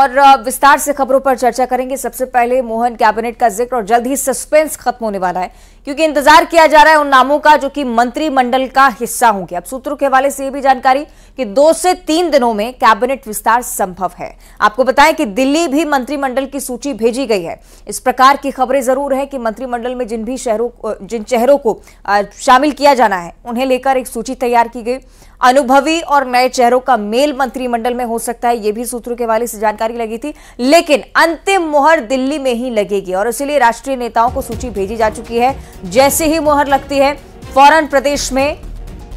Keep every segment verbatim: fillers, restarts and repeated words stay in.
और विस्तार से खबरों पर चर्चा करेंगे। सबसे पहले मोहन कैबिनेट का जिक्र और जल्द ही सस्पेंस खत्म होने वाला है, क्योंकि इंतजार किया जा रहा है उन नामों का जो कि मंत्रिमंडल का हिस्सा होंगे। अब सूत्रों के हवाले से यह भी जानकारी कि दो से तीन दिनों में कैबिनेट विस्तार संभव है। आपको बताएं कि दिल्ली भी मंत्रिमंडल की सूची भेजी गई है। इस प्रकार की खबरें जरूर है कि मंत्रिमंडल में जिन भी शहरों जिन चेहरों को शामिल किया जाना है उन्हें लेकर एक सूची तैयार की गई। अनुभवी और नए चेहरों का मेल मंत्रिमंडल में हो सकता है, यह भी सूत्रों के हवाले से जानकारी लगी थी। लेकिन अंतिम मोहर दिल्ली में ही लगेगी और इसलिए राष्ट्रीय नेताओं को सूची भेजी जा चुकी है। जैसे ही मोहर लगती है फौरन प्रदेश में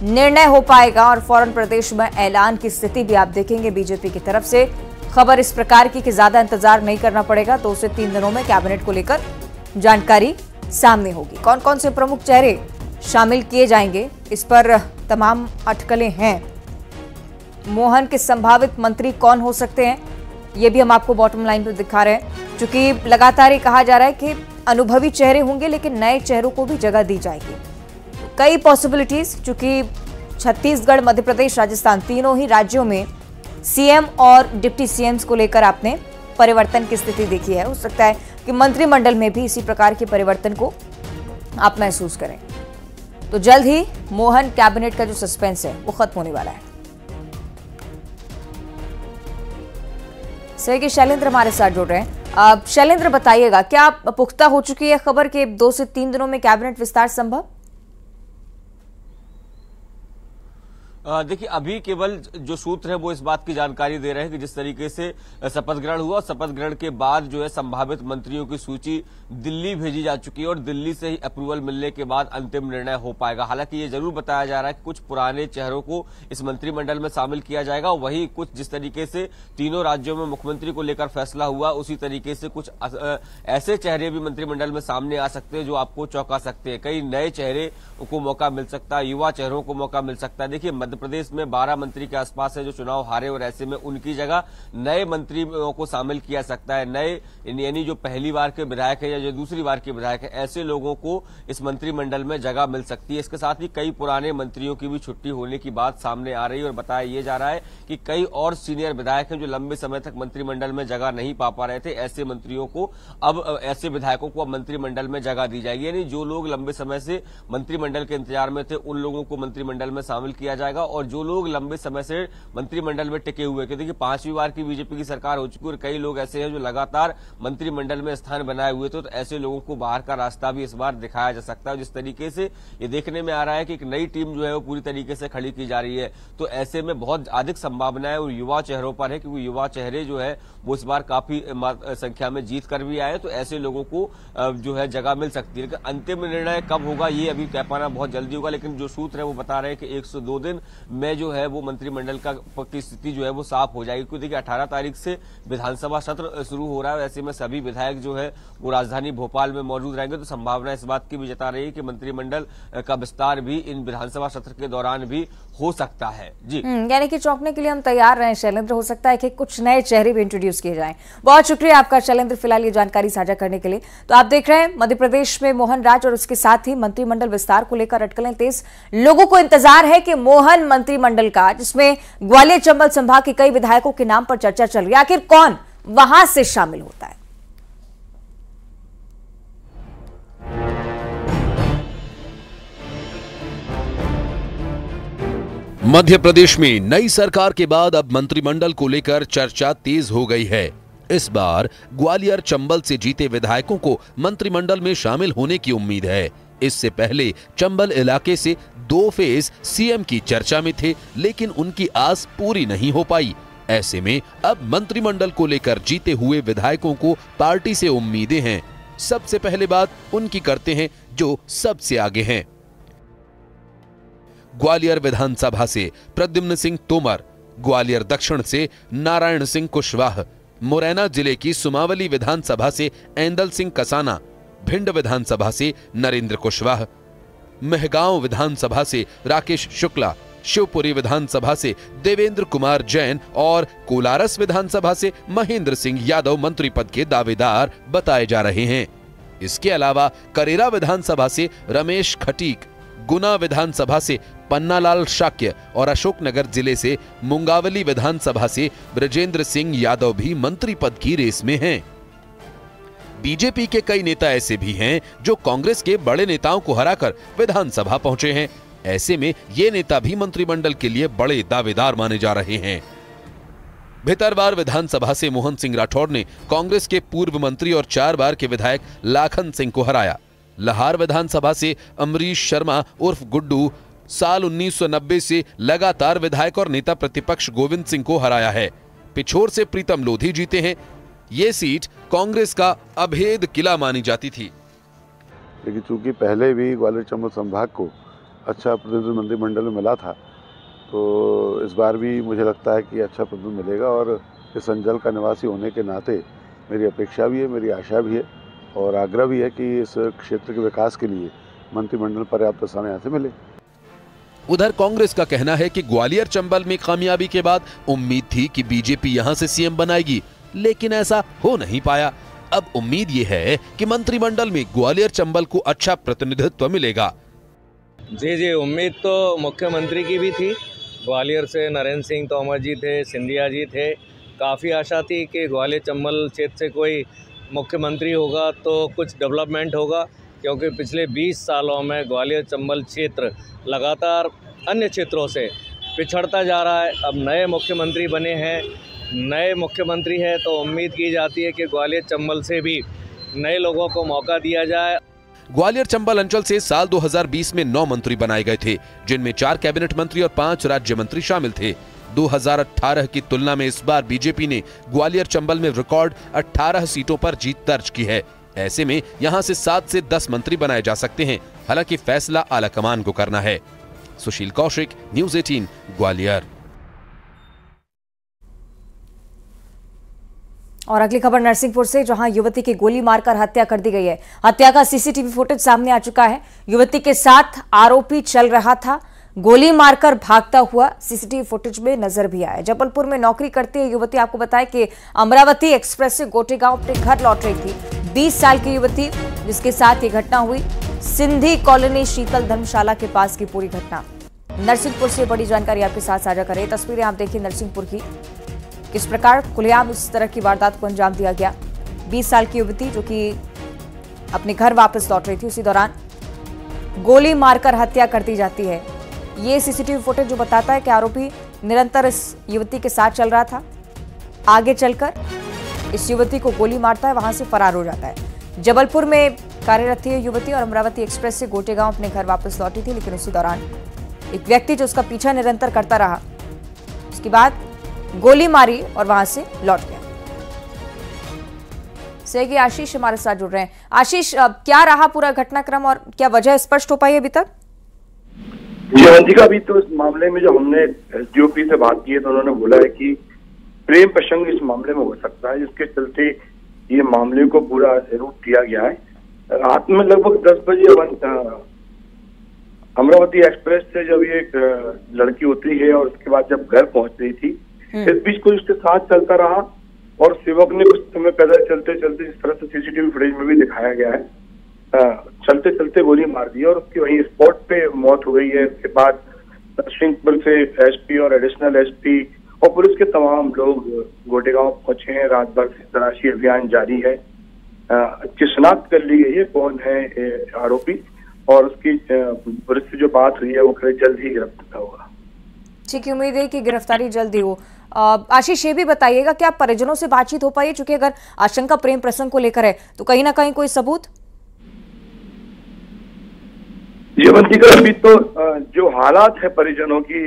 निर्णय हो पाएगा और फौरन प्रदेश में ऐलान की स्थिति भी आप देखेंगे बीजेपी की तरफ से। खबर इस प्रकार की कि ज्यादा इंतजार नहीं करना पड़ेगा, दो से तीन दिनों में कैबिनेट को लेकर जानकारी सामने होगी। कौन कौन से प्रमुख चेहरे शामिल किए जाएंगे, इस पर तमाम अटकलें हैं। मोहन के संभावित मंत्री कौन हो सकते हैं ये भी हम आपको बॉटम लाइन पर दिखा रहे हैं। चूंकि लगातार ये कहा जा रहा है कि अनुभवी चेहरे होंगे लेकिन नए चेहरों को भी जगह दी जाएगी। कई पॉसिबिलिटीज, चूंकि छत्तीसगढ़, मध्य प्रदेश, राजस्थान तीनों ही राज्यों में सीएम और डिप्टी सीएम्स को लेकर आपने परिवर्तन की स्थिति देखी है। हो सकता है कि मंत्रिमंडल में भी इसी प्रकार के परिवर्तन को आप महसूस करें। तो जल्द ही मोहन कैबिनेट का जो सस्पेंस है वो खत्म होने वाला है। सहयोगी शैलेंद्र हमारे साथ जुड़ रहे हैं। आप शैलेंद्र बताइएगा, क्या पुख्ता हो चुकी है खबर कि दो से तीन दिनों में कैबिनेट विस्तार संभव? देखिए, अभी केवल जो सूत्र है वो इस बात की जानकारी दे रहे हैं कि जिस तरीके से शपथ ग्रहण हुआ, शपथ ग्रहण के बाद जो है संभावित मंत्रियों की सूची दिल्ली भेजी जा चुकी है और दिल्ली से ही अप्रूवल मिलने के बाद अंतिम निर्णय हो पाएगा। हालांकि ये जरूर बताया जा रहा है कि कुछ पुराने चेहरों को इस मंत्रिमंडल में शामिल किया जाएगा। वहीं कुछ जिस तरीके से तीनों राज्यों में मुख्यमंत्री को लेकर फैसला हुआ, उसी तरीके से कुछ ऐसे चेहरे भी मंत्रिमंडल में सामने आ सकते हैं जो आपको चौंका सकते हैं। कई नए चेहरे को मौका मिल सकता है, युवा चेहरों को मौका मिल सकता है। देखिए, प्रदेश में बारह मंत्री के आसपास है जो चुनाव हारे और ऐसे में उनकी जगह नए मंत्रियों को शामिल किया सकता है। नए यानी जो पहली बार के विधायक है या जो दूसरी बार के विधायक है, ऐसे लोगों को इस मंत्रिमंडल में जगह मिल सकती है। इसके साथ ही कई पुराने मंत्रियों की भी छुट्टी होने की बात सामने आ रही है और बताया यह जा रहा है कि कई और सीनियर विधायक हैं जो लंबे समय तक मंत्रिमंडल में जगह नहीं पा पा रहे थे। ऐसे मंत्रियों को अब ऐसे विधायकों को अब मंत्रिमंडल में जगह दी जाएगी। यानी जो लोग लंबे समय से मंत्रिमंडल के इंतजार में थे उन लोगों को मंत्रिमंडल में शामिल किया जाएगा और जो लोग लंबे समय से मंत्रिमंडल में टिके हुए, देखिए पांचवी बार की बीजेपी की सरकार हो चुकी है और कई लोग ऐसे हैं जो लगातार मंत्रिमंडल में स्थान बनाए हुए थे, तो ऐसे लोगों को बाहर का रास्ता भी इस बार दिखाया जा सकता है। जिस तरीके से ये देखने में आ रहा है कि एक नई टीम जो है वो पूरी तरीके से खड़ी की जा रही है, तो ऐसे में बहुत अधिक संभावनाएं और युवा चेहरों पर है, क्योंकि युवा चेहरे जो है वो इस बार काफी संख्या में जीत कर भी आए, तो ऐसे लोगों को जो है जगह मिल सकती है। लेकिन अंतिम निर्णय कब होगा ये अभी कह पाना बहुत जल्दी होगा, लेकिन जो सूत्र है वो बता रहे हैं कि एक सौ दो दिन में जो है वो मंत्रिमंडल का की स्थिति जो है वो साफ हो जाएगी। क्योंकि देखिए अठारह तारीख से विधानसभा सत्र शुरू हो रहा है, ऐसे में सभी विधायक जो है वो राजधानी भोपाल में मौजूद रहेंगे, तो संभावना इस बात की भी जता रही है कि मंत्रिमंडल का विस्तार भी इन विधानसभा सत्र के दौरान भी हो सकता है। जी, यानी कि चौंकने के लिए हम तैयार रहे शैलेंद्र। हो सकता है कि कुछ नए चेहरे भी इंट्रोड्यूस किए जाएं। बहुत शुक्रिया आपका शैलेंद्र, फिलहाल ये जानकारी साझा करने के लिए। तो आप देख रहे हैं मध्य प्रदेश में मोहन राज और उसके साथ ही मंत्रिमंडल विस्तार को लेकर अटकलें तेज। लोगों को इंतजार है कि मोहन मंत्रिमंडल का, जिसमें ग्वालियर चंबल संभाग के कई विधायकों के नाम पर चर्चा चल रही है, आखिर कौन वहां से शामिल होता है। मध्य प्रदेश में नई सरकार के बाद अब मंत्रिमंडल को लेकर चर्चा तेज हो गई है। इस बार ग्वालियर चंबल से जीते विधायकों को मंत्रिमंडल में शामिल होने की उम्मीद है। इससे पहले चंबल इलाके से दो फेज सीएम की चर्चा में थे, लेकिन उनकी आस पूरी नहीं हो पाई। ऐसे में अब मंत्रिमंडल को लेकर जीते हुए विधायकों को पार्टी से उम्मीदें हैं। सबसे पहले बात उनकी करते हैं जो सबसे आगे हैं। ग्वालियर विधानसभा से प्रद्युम्न सिंह तोमर, ग्वालियर दक्षिण से नारायण सिंह कुशवाह, मुरैना जिले की सुमावली विधानसभा से एंदल सिंह कसाना, भिंड विधानसभा से नरेंद्र कुशवाह, महगांव विधानसभा से राकेश शुक्ला, शिवपुरी विधानसभा से देवेंद्र कुमार जैन और कोलारस विधानसभा से महेंद्र सिंह यादव मंत्री पद के दावेदार बताए जा रहे हैं। इसके अलावा करेरा विधानसभा से रमेश खटीक, गुना विधानसभा से पन्नालाल शाक्य और अशोकनगर जिले से मुंगावली विधानसभा से ब्रजेंद्र सिंह यादव भी मंत्री पद की रेस में हैं। बीजेपी के कई नेता ऐसे भी हैं जो कांग्रेस के बड़े नेताओं को हराकर विधानसभा पहुंचे हैं। ऐसे में ये नेता भी मंत्रिमंडल के लिए बड़े दावेदार माने जा रहे हैं। भितरवार विधानसभा से मोहन सिंह राठौर ने कांग्रेस के पूर्व मंत्री और चार बार के विधायक लाखन सिंह को हराया। लहार विधानसभा से अमरीश शर्मा उर्फ गुड्डू साल उन्नीस सौ नब्बे से लगातार विधायक और नेता प्रतिपक्ष गोविंद सिंह को हराया है। पिछोर से प्रीतम लोधी जीते हैं। ये सीट कांग्रेस का अभेद किला मानी जाती थी, लेकिन चूंकि पहले भी ग्वालियर चंबल संभाग को अच्छा प्रतिनिधि मंत्रिमंडल में मिला था, तो इस बार भी मुझे लगता है कि अच्छा प्रतिनिधि मिलेगा। और इस अंचल का निवासी होने के नाते मेरी अपेक्षा भी है, मेरी आशा भी है और आग्रह भी है कि इस क्षेत्र के विकास के लिए मंत्रिमंडल पर्याप्त समय यहाँ से मिले। उधर कांग्रेस का कहना है कि ग्वालियर चंबल में कामयाबी के बाद उम्मीद थी कि बीजेपी यहां से सीएम बनाएगी, लेकिन ऐसा हो नहीं पाया। अब उम्मीद ये है कि मंत्रिमंडल में ग्वालियर चंबल को अच्छा प्रतिनिधित्व मिलेगा। जी जी, उम्मीद तो मुख्यमंत्री की भी थी। ग्वालियर से नरेंद्र सिंह तोमर जी थे, सिंधिया जी थे, काफ़ी आशा थी कि ग्वालियर चंबल क्षेत्र से कोई मुख्यमंत्री होगा तो कुछ डेवलपमेंट होगा, क्योंकि पिछले बीस सालों में ग्वालियर चंबल क्षेत्र लगातार अन्य क्षेत्रों से पिछड़ता जा रहा है। अब नए मुख्यमंत्री बने हैं, नए मुख्यमंत्री हैं, तो उम्मीद की जाती है कि ग्वालियर चंबल से भी नए लोगों को मौका दिया जाए। ग्वालियर चंबल अंचल से साल दो हज़ार बीस में नौ मंत्री बनाए गए थे, जिनमें चार कैबिनेट मंत्री और पांच राज्य मंत्री शामिल थे। दो हज़ार अठारह की तुलना में इस बार बीजेपी ने ग्वालियर चंबल में रिकॉर्ड अठारह सीटों पर जीत दर्ज की है। ऐसे में यहाँ से सात से दस मंत्री बनाए जा सकते हैं, हालांकि फैसला आलाकमान को करना है। सुशील कौशिक, न्यूज़ अठारह, ग्वालियर। और अगली खबर नरसिंहपुर से, जहां युवती की गोली मारकर हत्या कर दी गई है। हत्या का सीसीटीवी फुटेज सामने आ चुका है। युवती के साथ आरोपी चल रहा था, गोली मारकर भागता हुआ सीसीटीवी फुटेज में नजर भी आया। जबलपुर में नौकरी करती है युवती, आपको बताएं कि अमरावती एक्सप्रेस से गोटेगांव अपने घर लौट रही थी। बीस साल की युवती जिसके साथ ये घटना हुई, सिंधी कॉलोनी शीतल धर्मशाला के पास की पूरी घटना। नरसिंहपुर से बड़ी जानकारी आपके साथ साझा करें। तस्वीरें आप देखिए नरसिंहपुर की, इस प्रकार खुलेआम इस तरह की वारदात को अंजाम दिया गया। बीस साल की युवती जो कि अपने घर वापस लौट रही थी, उसी दौरान गोली मारकर हत्या कर दी जाती है। ये सीसीटीवी फुटेज जो बताता है कि आरोपी निरंतर इस युवती के साथ चल रहा था, आगे चलकर इस युवती को गोली मारता है, वहां से फरार हो जाता है। जबलपुर में कार्यरत थी युवती और अमरावती एक्सप्रेस से गोटेगांव अपने घर वापस लौटी थी, लेकिन उसी दौरान एक व्यक्ति जो उसका पीछा निरंतर करता रहा, उसके बाद गोली मारी और वहां से लौट गया। सहयोगी आशीष हमारे साथ जुड़ रहे हैं। आशीष, क्या रहा पूरा घटनाक्रम और क्या वजह स्पष्ट हो पाई है अभी तक? जी का अभी तो इस मामले में जब हमने एसडीओपी से बात की है तो उन्होंने बोला है कि प्रेम प्रसंग इस मामले में हो सकता है, जिसके चलते ये मामले को पूरा रूप दिया गया है। रात में लगभग दस बजे अमरावती एक्सप्रेस से जब ये लड़की उतरी है और उसके बाद जब घर पहुंच रही थी, इस बीच कोई उसके साथ चलता रहा और सेवक ने कुछ समय पैदल चलते चलते, इस तरह से सीसीटीवी फुटेज में भी दिखाया गया है, चलते चलते गोली मार दी और उसकी वहीं स्पॉट पे मौत हो गई है। इसके बाद नरसिंहपुर से एसपी और एडिशनल एसपी और पुलिस के तमाम लोग गोटेगांव पहुंचे हैं। रात भर से तलाशी अभियान जारी है। इसकी शिनाख्त कर ली गई है कौन है आरोपी, और उसकी पुलिस से जो बात हुई है वो कहीं जल्द ही गिरफ्तार होगा। ठीक है, उम्मीद है कि गिरफ्तारी जल्दी हो। आशीष, ये भी बताइएगा क्या परिजनों से बातचीत हो पाई, चूंकि अगर आशंका प्रेम प्रसंग को लेकर है तो कहीं ना कहीं कोई सबूत? जीवंतिका, अभी तो जो हालात है परिजनों की,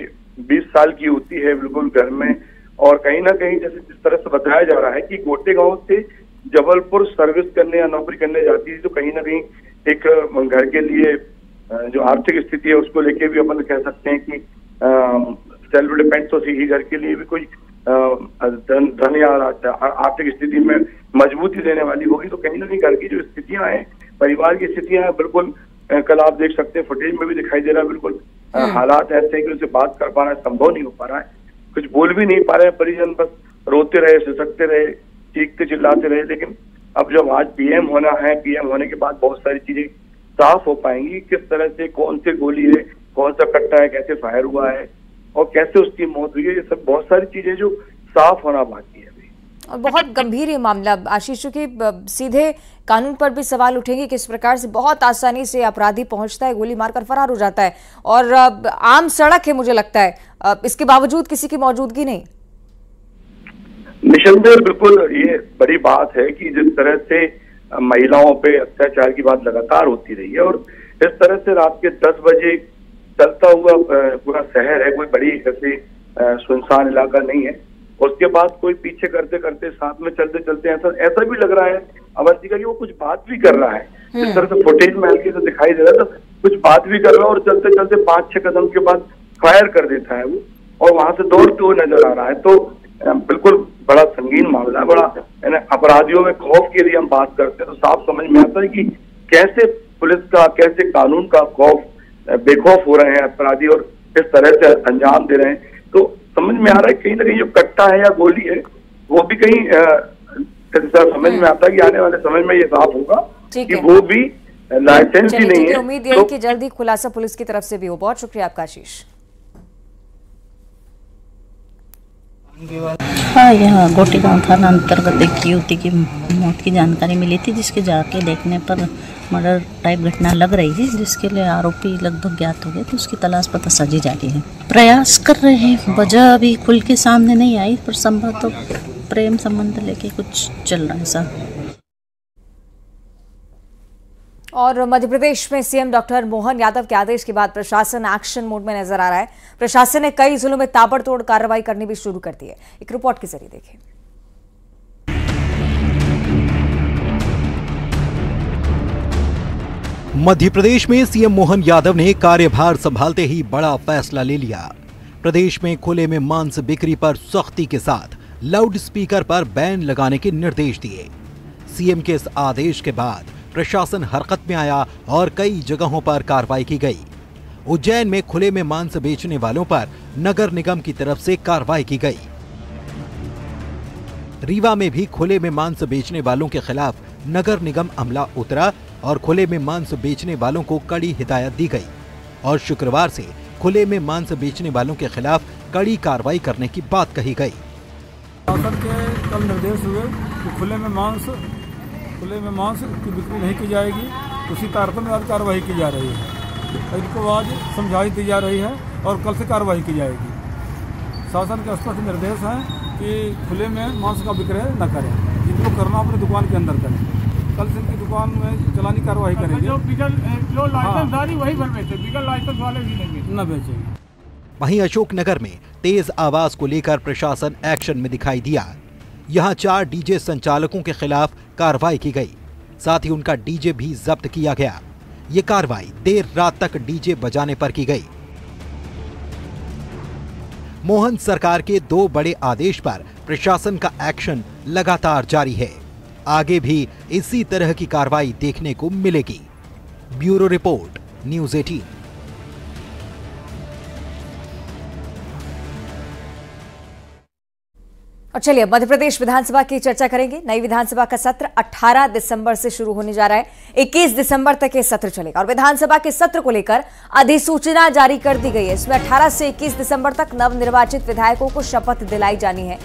बीस साल की होती है बिल्कुल घर में, और कहीं ना कहीं जैसे जिस तरह से बताया जा रहा है कि गोटेगांव से जबलपुर सर्विस करने या नौकरी करने जाती है, तो कहीं ना कहीं एक घर के लिए जो आर्थिक स्थिति है उसको लेके भी अपन कह सकते हैं कि सेल्फ डिपेंड तो ही, घर के लिए भी कोई धन या आर्थिक स्थिति में मजबूती देने वाली होगी, तो कहीं ना कहीं घर की जो स्थितियां हैं, परिवार की स्थितियां हैं, बिल्कुल कल आप देख सकते हैं फुटेज में भी दिखाई दे रहा है, बिल्कुल हालात ऐसे हैं कि उनसे बात कर पाना संभव नहीं हो पा रहा है, कुछ बोल भी नहीं पा रहे हैं परिजन, बस रोते रहे, सिसकते रहे, चीखते चिल्लाते रहे। लेकिन अब जब आज पीएम होना है, पीएम होने के बाद बहुत सारी चीजें साफ हो पाएंगी, किस तरह से कौन से गोली है, कौन सा कट्टा है, कैसे फायर हुआ है और कैसे उसकी मौत हुई है, ये सब बहुत सारी चीजें जो साफ होना बाकी है। और बहुत गंभीर है मामला आशीष, के सीधे कानून पर भी सवाल उठेंगे किस प्रकार से बहुत आसानी से अपराधी पहुंचता है, गोली मारकर फरार हो जाता है और आम सड़क है, मुझे लगता है इसके बावजूद किसी की मौजूदगी नहीं। निसंदेह बिल्कुल ये बड़ी बात है कि जिस तरह से महिलाओं पे अत्याचार की बात लगातार होती रही है और इस तरह से रात के दस बजे चलता हुआ पूरा शहर है, कोई बड़ी ऐसी सुनसान इलाका नहीं है, उसके बाद कोई पीछे करते करते साथ में चलते चलते ऐसा ऐसा भी लग रहा है अमर जी का कि वो कुछ बात भी कर रहा है, इस तरह से फुटेज में हल्की से दिखाई दे रहा है, तो कुछ बात भी कर रहा है और चलते चलते पांच छह कदम के बाद फायर कर देता है वो और वहां से दौड़ते हुए नजर आ रहा है। तो बिल्कुल बड़ा संगीन मामला, बड़ा अपराधियों में खौफ के लिए हम बात करते हैं तो साफ समझ में आता है कि कैसे पुलिस का, कैसे कानून का खौफ, बेखौफ हो रहे हैं अपराधी और इस तरह से अंजाम दे रहे हैं। तो समझ में आ रहा है कहीं ना कहीं जो कट्टा है या गोली है वो भी कहीं आ, समझ में आता है कि आने वाले समय में ये साफ होगा कि वो भी लाइसेंस ही नहीं है। उम्मीद है कि जल्दी खुलासा पुलिस की तरफ से भी हो। बहुत शुक्रिया आपका आशीष। हाँ, यहाँ गोटी गांव थाना अंतर्गत एक युवती की मौत की जानकारी मिली थी, जिसके जाके देखने पर मर्डर टाइप घटना लग रही है, जिसके लिए आरोपी लगभग ज्ञात हो गए, तो उसकी तलाश पता सजी जा रही है, प्रयास कर रहे हैं। वजह अभी खुल के सामने नहीं आई पर संभवतः तो प्रेम संबंध लेके कुछ चल रहा है सर। और मध्य प्रदेश में सीएम डॉक्टर मोहन यादव के आदेश के बाद प्रशासन एक्शन मोड में नजर आ रहा है। प्रशासन ने कई जिलों में ताबड़तोड़ कार्रवाई करनी भी शुरू कर दी है। एक रिपोर्ट के जरिए देखें। मध्य प्रदेश में सीएम मोहन यादव ने कार्यभार संभालते ही बड़ा फैसला ले लिया। प्रदेश में खुले में मांस बिक्री पर सख्ती के साथ लाउड स्पीकर पर बैन लगाने के निर्देश दिए। सीएम के इस आदेश के बाद प्रशासन हरकत में आया और कई जगहों पर कार्रवाई की गई। उज्जैन में खुले में मांस बेचने वालों पर नगर निगम की तरफ से कार्रवाई की गई। रीवा में भी खुले में मांस बेचने वालों के खिलाफ नगर निगम अमला उतरा और खुले में मांस बेचने वालों को कड़ी हिदायत दी गई और शुक्रवार से खुले में मांस बेचने वालों के खिलाफ कड़ी कार्रवाई करने की बात कही गई। कल निर्देश हुए कि खुले में मांस खुले में मांस की बिक्री नहीं की जाएगी, उसी तारतम्य में आज कार्रवाई की जा रही है। इनको आज समझाई दी जा रही है और कल से कार्रवाई की जाएगी। शासन के स्पष्ट निर्देश हैं कि खुले में मांस का विक्रय न करें, जिनको करना अपनी दुकान के अंदर करें। कल से इनकी दुकान में चलानी कार्रवाई करेंगे। जो बिगल जो लाइसेंसधारी वही भर बेचे, बिगल लाइसेंस वाले भी नहीं न बेचेंगे। वहीं अशोकनगर में तेज आवाज को लेकर प्रशासन एक्शन में दिखाई दिया। यहाँ चार डीजे संचालकों के खिलाफ कार्रवाई की गई, साथ ही उनका डीजे भी जब्त किया गया। ये कार्रवाई देर रात तक डीजे बजाने पर की गई। मोहन सरकार के दो बड़े आदेश पर प्रशासन का एक्शन लगातार जारी है। आगे भी इसी तरह की कार्रवाई देखने को मिलेगी। ब्यूरो रिपोर्ट, न्यूज़ अठारह। और चलिए मध्य प्रदेश विधानसभा की चर्चा करेंगे। नई विधानसभा का सत्र अठारह दिसंबर से शुरू होने जा रहा है। इक्कीस दिसंबर तक ये सत्र चलेगा और विधानसभा के सत्र को लेकर अधिसूचना जारी कर दी गई है। इसमें अठारह से इक्कीस दिसंबर तक नवनिर्वाचित विधायकों को शपथ दिलाई जानी है।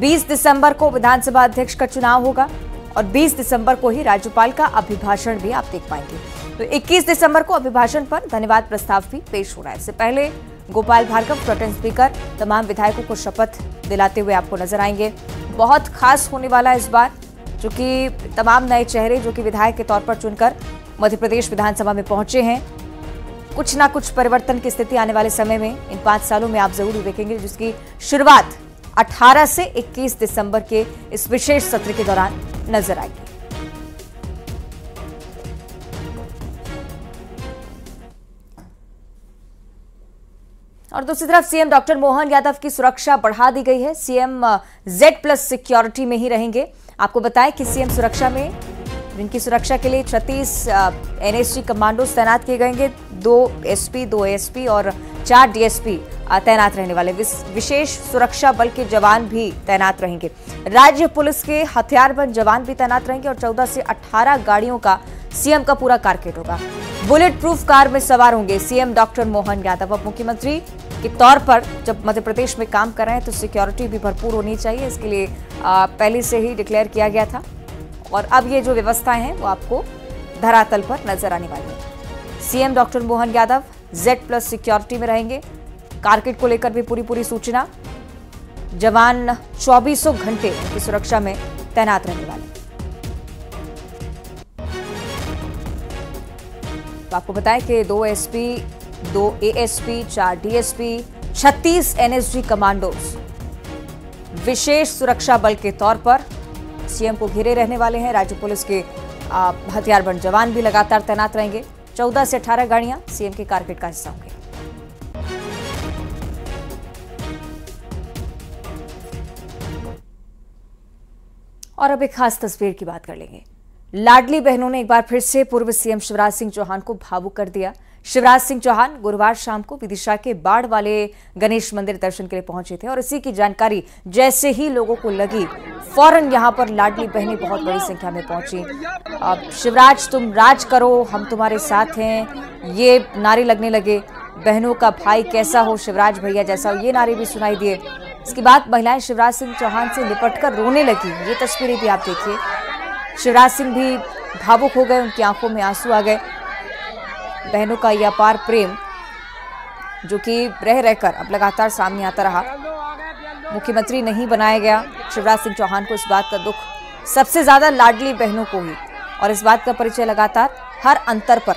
बीस दिसंबर को विधानसभा अध्यक्ष का चुनाव होगा और बीस दिसंबर को ही राज्यपाल का अभिभाषण भी आप देख पाएंगे। तो इक्कीस दिसंबर को अभिभाषण पर धन्यवाद प्रस्ताव भी पेश हो रहा है। इससे पहले गोपाल भार्गव प्रोटेम स्पीकर तमाम विधायकों को शपथ दिलाते हुए आपको नजर आएंगे। बहुत खास होने वाला है इस बार, जो कि तमाम नए चेहरे जो कि विधायक के तौर पर चुनकर मध्य प्रदेश विधानसभा में पहुंचे हैं। कुछ ना कुछ परिवर्तन की स्थिति आने वाले समय में इन पांच सालों में आप जरूर देखेंगे, जिसकी शुरुआत अठारह से इक्कीस दिसंबर के इस विशेष सत्र के दौरान नजर आएगी। और दूसरी तरफ सीएम डॉक्टर मोहन यादव की सुरक्षा बढ़ा दी गई है। सीएम जेड प्लस सिक्योरिटी में ही रहेंगे। आपको बताएं कि सीएम सुरक्षा में जिनकी सुरक्षा के लिए छत्तीस एनएसजी कमांडोज तैनात किए गएंगे। दो एसपी, दो एएसपी और चार डीएसपी तैनात रहने वाले। विशेष सुरक्षा बल के जवान भी तैनात रहेंगे। राज्य पुलिस के हथियारबंद जवान भी तैनात रहेंगे और चौदह से अठारह गाड़ियों का सीएम का पूरा कारकेट होगा। बुलेट प्रूफ कार में सवार होंगे सीएम डॉक्टर मोहन यादव। अब मुख्यमंत्री के तौर पर जब मध्य प्रदेश में काम कर रहे हैं तो सिक्योरिटी भी भरपूर होनी चाहिए, इसके लिए पहले से ही डिक्लेयर किया गया था और अब ये जो व्यवस्थाएं हैं वो आपको धरातल पर नजर आने वाली है। CM doctor Mohan Yadav Z plus security में रहेंगे। कारकेट को लेकर भी पूरी पूरी सूचना, जवान चौबीसों घंटे की सुरक्षा में तैनात रहने वाले। तो आपको बताएं कि दो एसपी, दो एएसपी, चार डीएसपी, छत्तीस एनएसजी कमांडोज विशेष सुरक्षा बल के तौर पर सीएम को घेरे रहने वाले हैं। राज्य पुलिस के हथियारबंद जवान भी लगातार तैनात रहेंगे। चौदह से अठारह गाड़ियां सीएम के कारपेट का हिस्सा होंगे। और अब एक खास तस्वीर की बात कर लेंगे। लाडली बहनों ने एक बार फिर से पूर्व सीएम शिवराज सिंह चौहान को भावुक कर दिया। शिवराज सिंह चौहान गुरुवार शाम को विदिशा के बाड़ वाले गणेश मंदिर दर्शन के लिए पहुंचे थे और इसी की जानकारी जैसे ही लोगों को लगी, फौरन यहां पर लाडली बहनें बहुत बड़ी संख्या में पहुंची। अब शिवराज तुम राज करो, हम तुम्हारे साथ हैं, ये नारे लगने लगे। बहनों का भाई कैसा हो, शिवराज भैया जैसा हो, ये नारे भी सुनाई दिए। इसके बाद महिलाएं शिवराज सिंह चौहान से लिपटकर रोने लगी। ये तस्वीरें भी आप देखिए। शिवराज सिंह भी भावुक हो गए, उनकी आंखों में आंसू आ गए। बहनों का यह अपार प्रेम जो कि रह रहकर अब लगातार सामने आता रहा। मुख्यमंत्री नहीं बनाया गया शिवराज सिंह चौहान को, इस बात का दुख सबसे ज्यादा लाडली बहनों को ही, और इस बात का परिचय लगातार हर अंतर पर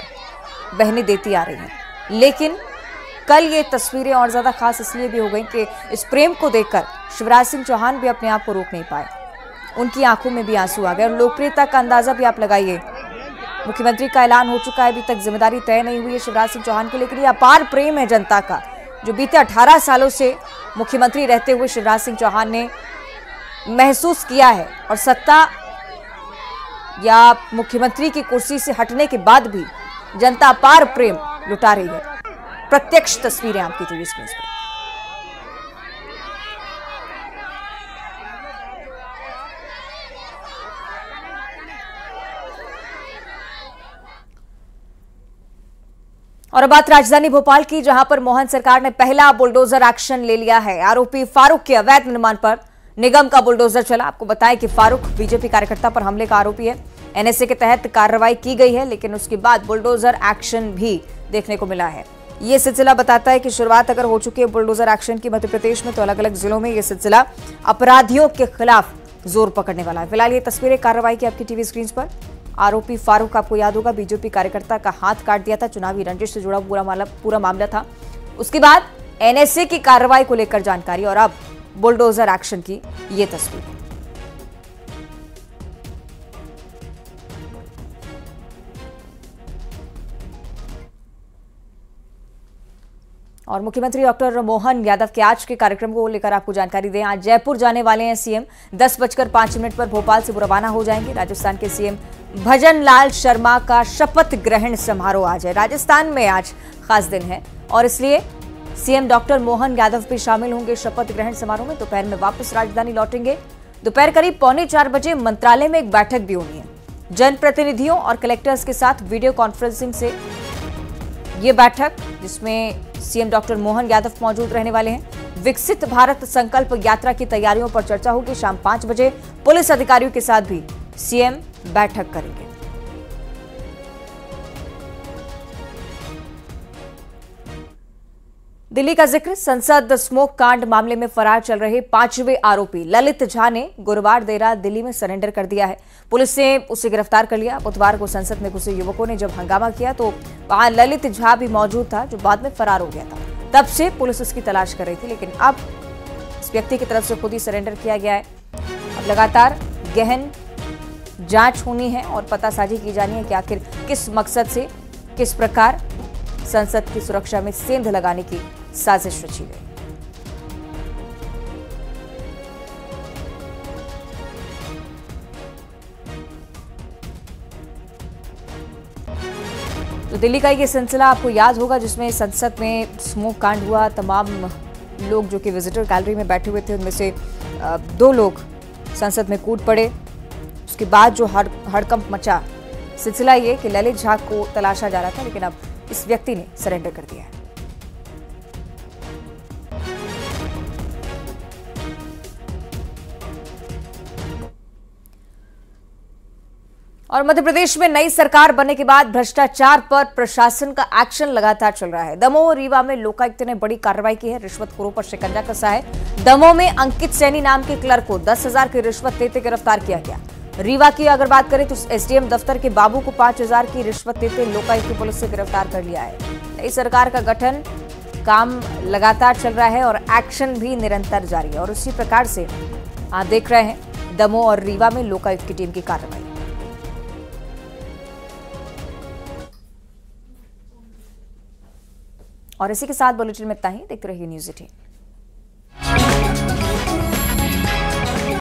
बहनें देती आ रही हैं। लेकिन कल ये तस्वीरें और ज्यादा खास इसलिए भी हो गई कि इस प्रेम को देखकर शिवराज सिंह चौहान भी अपने आप को रोक नहीं पाए, उनकी आंखों में भी आंसू आ गए। और लोकप्रियता का अंदाजा भी आप लगाइए। मुख्यमंत्री का ऐलान हो चुका है, अभी तक जिम्मेदारी तय नहीं हुई है शिवराज सिंह चौहान के, लेकिन ये अपार प्रेम है जनता का जो बीते अठारह सालों से मुख्यमंत्री रहते हुए शिवराज सिंह चौहान ने महसूस किया है। और सत्ता या मुख्यमंत्री की कुर्सी से हटने के बाद भी जनता अपार प्रेम लुटा रही है। प्रत्यक्ष तस्वीरें आपकी टीवी स्क्रीन पर। और बात राजधानी भोपाल की, जहां पर मोहन सरकार ने पहला बुलडोजर एक्शन ले लिया है। आरोपी फारूक के अवैध निर्माण पर निगम का बुलडोजर चला। आपको बताएं कि फारूक बीजेपी कार्यकर्ता पर हमले का आरोपी है। एनएसए के तहत कार्रवाई की गई है, लेकिन उसके बाद बुलडोजर एक्शन भी देखने को मिला है। ये सिलसिला बताता है कि शुरुआत अगर हो चुकी है बुलडोजर एक्शन की मध्य प्रदेश में, तो अलग अलग जिलों में यह सिलसिला अपराधियों के खिलाफ जोर पकड़ने वाला है। फिलहाल ये तस्वीरें कार्रवाई की आपकी टीवी स्क्रीन पर। आरोपी फारूक, आपको याद होगा, बीजेपी कार्यकर्ता का हाथ काट दिया था। चुनावी रंजिश से जुड़ा पूरा मामला पूरा मामला था। उसके बाद एनएसए की कार्रवाई को लेकर जानकारी और अब बुलडोजर एक्शन की ये तस्वीर। और मुख्यमंत्री डॉक्टर मोहन यादव के आज के कार्यक्रम को लेकर आपको जानकारी दें। आज जयपुर जाने वाले हैं सीएम। दस बजकर पांच मिनट पर भोपाल से वो रवाना हो जाएंगे। राजस्थान के सीएम भजन लाल शर्मा का शपथ ग्रहण समारोह आज है। राजस्थान में आज खास दिन है और इसलिए सीएम डॉक्टर मोहन यादव भी शामिल होंगे शपथ ग्रहण समारोह में। दोपहर में वापस राजधानी लौटेंगे। दोपहर करीब पौने चार बजे मंत्रालय में एक बैठक भी होनी है। जनप्रतिनिधियों और कलेक्टर्स के साथ वीडियो कॉन्फ्रेंसिंग से ये बैठक, जिसमें सीएम डॉक्टर मोहन यादव मौजूद रहने वाले हैं। विकसित भारत संकल्प यात्रा की तैयारियों पर चर्चा होगी। शाम पांच बजे पुलिस अधिकारियों के साथ भी सीएम बैठक करेंगे। दिल्ली का जिक्र, संसद स्मोक कांड मामले में फरार चल रहे पांचवें आरोपी ललित झा ने गुरुवार देर रात दिल्ली में सरेंडर कर दिया है। पुलिस ने उसे गिरफ्तार कर लिया। बुधवार को संसद में घुसे युवकों ने जब हंगामा किया तो वहां ललित झा भी मौजूद था, जो बाद में फरार हो गया था। तब से पुलिस उसकी तलाश कर रही थी, लेकिन अब इस व्यक्ति की तरफ से खुद ही सरेंडर किया गया है। अब लगातार गहन जांच होनी है और पतासाजी की जानी है कि आखिर किस मकसद से, किस प्रकार संसद की सुरक्षा में सेंध लगाने की साजिश रची गई। तो दिल्ली का ये सिलसिला आपको याद होगा जिसमें संसद में स्मोक कांड हुआ। तमाम लोग जो कि विजिटर गैलरी में बैठे हुए थे उनमें से दो लोग संसद में कूद पड़े। उसके बाद जो हड़ हड़कंप मचा, सिलसिला ये कि ललित झा को तलाशा जा रहा था, लेकिन अब इस व्यक्ति ने सरेंडर कर दिया है। और मध्य प्रदेश में नई सरकार बनने के बाद भ्रष्टाचार पर प्रशासन का एक्शन लगातार चल रहा है। दमोह रीवा में लोकायुक्त ने बड़ी कार्रवाई की है, रिश्वतखोरों पर शिकंजा कसा है। दमोह में अंकित सैनी नाम के क्लर्क को दस हजार की रिश्वत लेते गिरफ्तार किया गया। रीवा की अगर बात करें तो एसडीएम दफ्तर के बाबू को पांच हजार की रिश्वत देते लोकायुक्त पुलिस से गिरफ्तार कर लिया है। नई सरकार का गठन काम लगातार चल रहा है और एक्शन भी निरंतर जारी है। और उसी प्रकार से आप देख रहे हैं दमोह और रीवा में लोकायुक्त की टीम की कार्रवाई। और इसी के साथ बुलेटिन में इतना ही। देखते रहिए न्यूज़ अठारह।